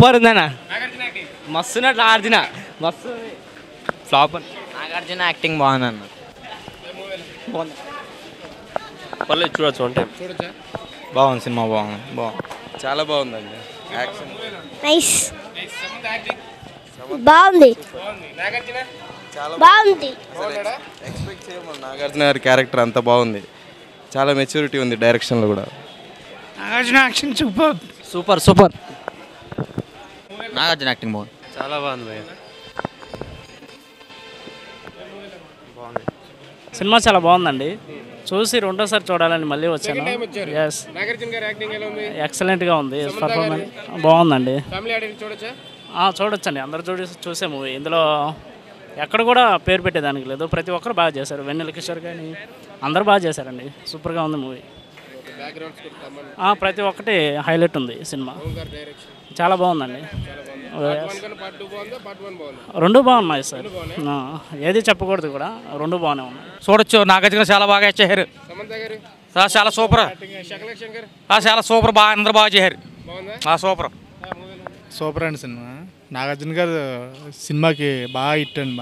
Super ఉందన్న. Nagarjuna acting మస్తున్నట్లు ఆర్జున మస్తు flop. Nagarjuna acting బాగుందన్న. పర్లేదు చూడొచ్చు అంటే చూడొచ్చా? బాగుంది సినిమా, బాగుంది, బాగుంది, చాలా బాగుందండి. Action nice. సమంత యాక్టింగ్ బాగుంది. నాగార్జున చాలా బాగుంది. ఎక్స్పెక్ట్ చేయము. నాగార్జున గారి క్యారెక్టర్ అంతా బాగుంది, చాలా మెచ్యూరిటీ ఉంది డైరెక్షన్లో కూడా. Nagarjuna action super super super. Nagarjuna acting బాగుంది, చాలా బాగుంది భయ్య. బాగుంది సినిమా, చాలా బాగుందండి. చూసి రెండోసారి చూడాలని మళ్ళీ వచ్చాను. ఎక్సలెంట్గా ఉంది పర్ఫార్మెన్స్, బాగుందండి. చూడొచ్చండి, అందరూ చూసే మూవీ. ఇందులో ఎక్కడ కూడా పేరు పెట్టేదానికి లేదు, ప్రతి ఒక్కరు బాగా చేశారు. వెన్నెలకిషోర్ కానీ అందరూ బాగా చేశారండి. సూపర్గా ఉంది మూవీ, ప్రతి ఒక్కటి హైలైట్ ఉంది. సినిమా చాలా బాగుందండి. రెండు బాగున్నాయి సార్, ఏది చెప్పకూడదు కూడా, రెండు బాగానే ఉన్నాయి. చూడొచ్చు, నాగార్జున చాలా బాగా చేశారు. చాలా సూపర్, చాలా సూపర్, బాగా అందరూ బాగా చేశారు. సూపర్ సూపర్ అండి సినిమా. నాగార్జున గారు సినిమాకి బాగా హిట్ అండి,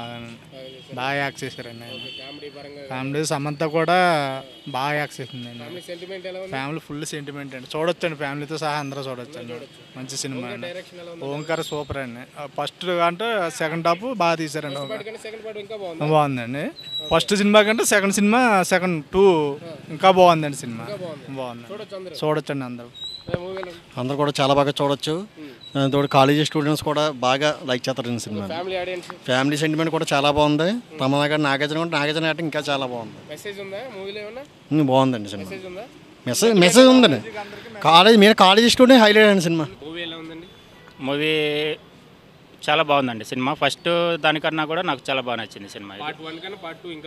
బాగా యాక్ట్ చేశారండి. ఫ్యామిలీ సమంత కూడా బాగా యాక్ట్ చేసిందండి. ఫ్యామిలీ ఫుల్ సెంటిమెంట్ అండి. చూడొచ్చండి, ఫ్యామిలీతో సహా అందరూ చూడొచ్చండి. మంచి సినిమా అండి. ఓంకార్ సూపర్ అండి. ఫస్ట్ అంటే సెకండ్ హాఫ్ బాగా తీశారండి. బాగుందండి. ఫస్ట్ సినిమా కంటే సెకండ్ టూ ఇంకా బాగుందండి. సినిమా బాగుంది, చూడొచ్చండి. అందరూ కూడా చాలా బాగా చూడొచ్చు. దాంతోడు కాలేజీ స్టూడెంట్స్ కూడా బాగా లైక్ చేస్తారు సినిమా. ఫ్యామిలీ సెంటిమెంట్ కూడా చాలా బాగుంది. తమగా నాగార్జున కూడా, నాగార్జున అంటే ఇంకా చాలా బాగుంది. బాగుందండి సినిమా. మెసేజ్ ఉందండి. కాలేజీ స్టూడెంట్ హైలైట్ అండి సినిమా. మూవీ చాలా బాగుందండి సినిమా. ఫస్ట్ దానికన్నా కూడా నాకు చాలా బాగా నచ్చింది సినిమా. పార్ట్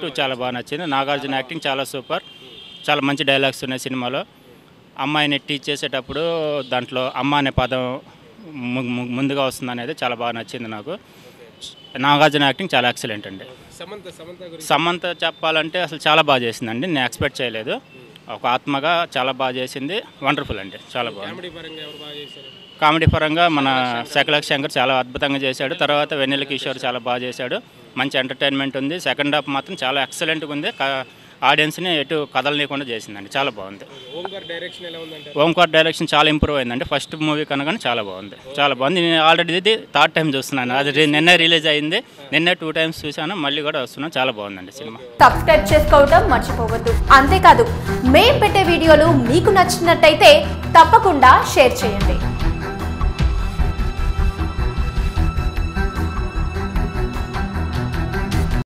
2 చాలా బాగా నచ్చింది. నాగార్జున యాక్టింగ్ చాలా సూపర్. చాలా మంచి డైలాగ్స్ ఉన్నాయి సినిమాలో. అమ్మాయిని టీచ్ చేసేటప్పుడు దాంట్లో అమ్మ అనే పదం ముందుగా వస్తుంది అనేది చాలా బాగా నచ్చింది నాకు. నాగార్జున యాక్టింగ్ చాలా ఎక్సలెంట్ అండి. సమంత చెప్పాలంటే అసలు చాలా బాగా చేసిందండి. నేను ఎక్స్పెక్ట్ చేయలేదు. ఒక ఆత్మగా చాలా బాగా చేసింది. వండర్ఫుల్ అండి, చాలా బాగుంది. కామెడీ పరంగా మన శకలక్ శంకర్ చాలా అద్భుతంగా చేశాడు. తర్వాత వెన్నెలకిషోర్ చాలా బాగా చేశాడు. మంచి ఎంటర్టైన్మెంట్ ఉంది. సెకండ్ హాఫ్ మాత్రం చాలా ఎక్సలెంట్గా ఉంది. ఆడియన్స్ని ఎటు కదలనీయకుండా చేసిందండి, చాలా బాగుంది. ఓంకార్ డైరెక్షన్ చాలా ఇంప్రూవ్ అయిందండి. ఫస్ట్ మూవీ కనుక చాలా బాగుంది, చాలా బాగుంది. నేను ఆల్రెడీ ఇది 3rd టైం చూస్తున్నాను. అది నిన్న రిలీజ్ అయింది. నిన్న 2 times చూసాను, మళ్ళీ కూడా వస్తున్నాను. చాలా బాగుందండి సినిమా. సబ్స్క్రైబ్ చేసుకోవడం మర్చిపోవద్దు. అంతేకాదు, మేము పెట్టే వీడియోలు మీకు నచ్చినట్టయితే తప్పకుండా షేర్ చేయండి.